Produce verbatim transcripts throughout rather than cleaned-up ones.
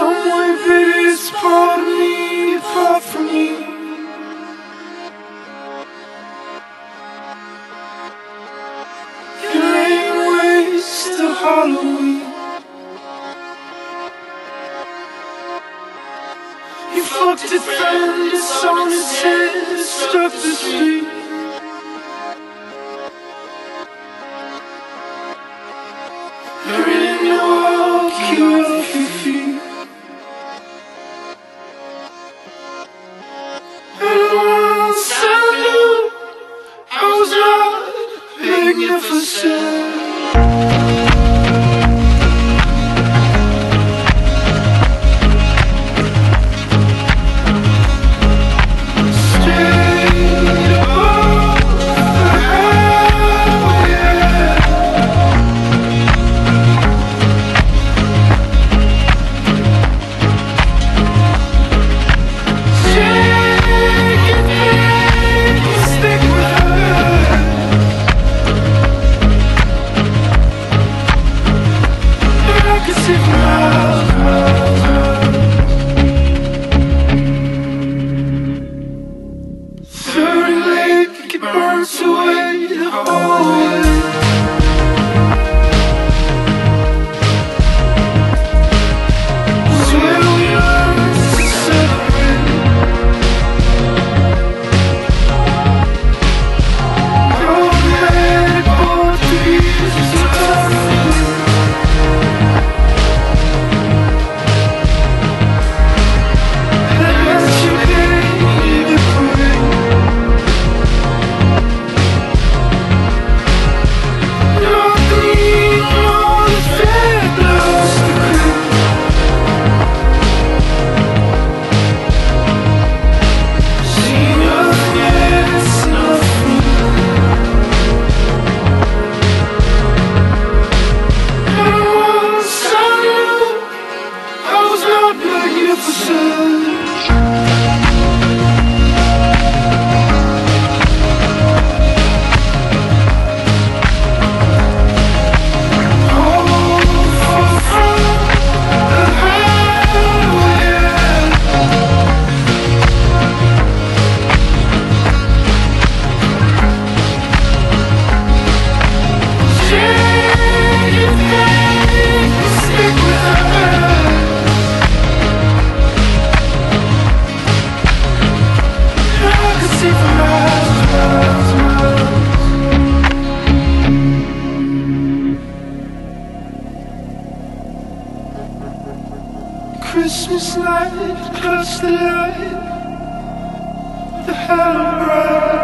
somewhere very far from me, far from me. Your lame ways to Halloween. You fucked it, friend, it's on its head, struck the street. There ain't no cure for your feet. And once I knew I was not magnificent. Christmas night, close the light, the halo bright.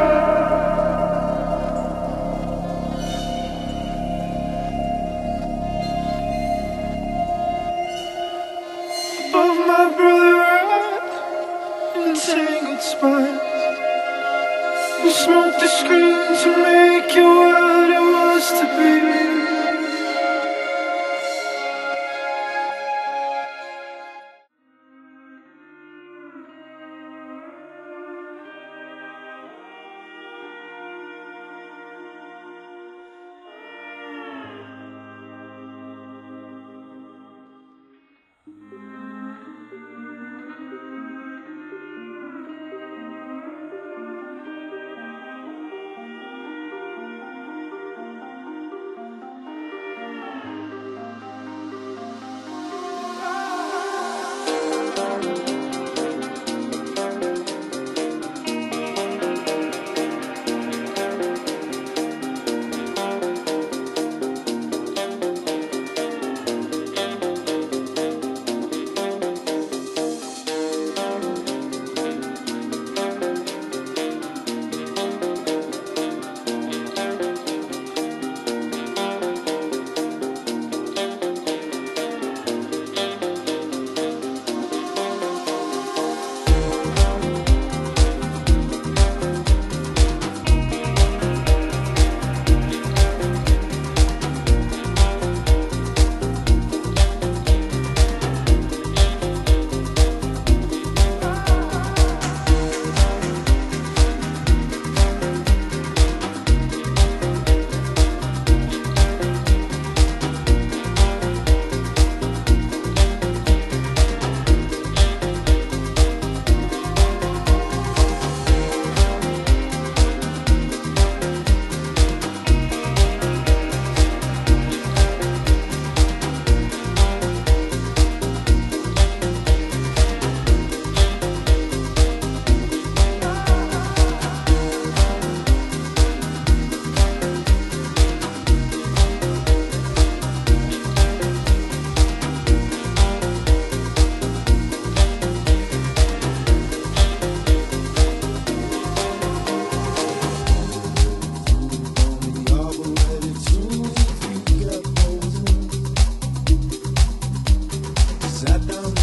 Above my brother I, entangled spines. We smoked the screen to make you what it was to be. Adam.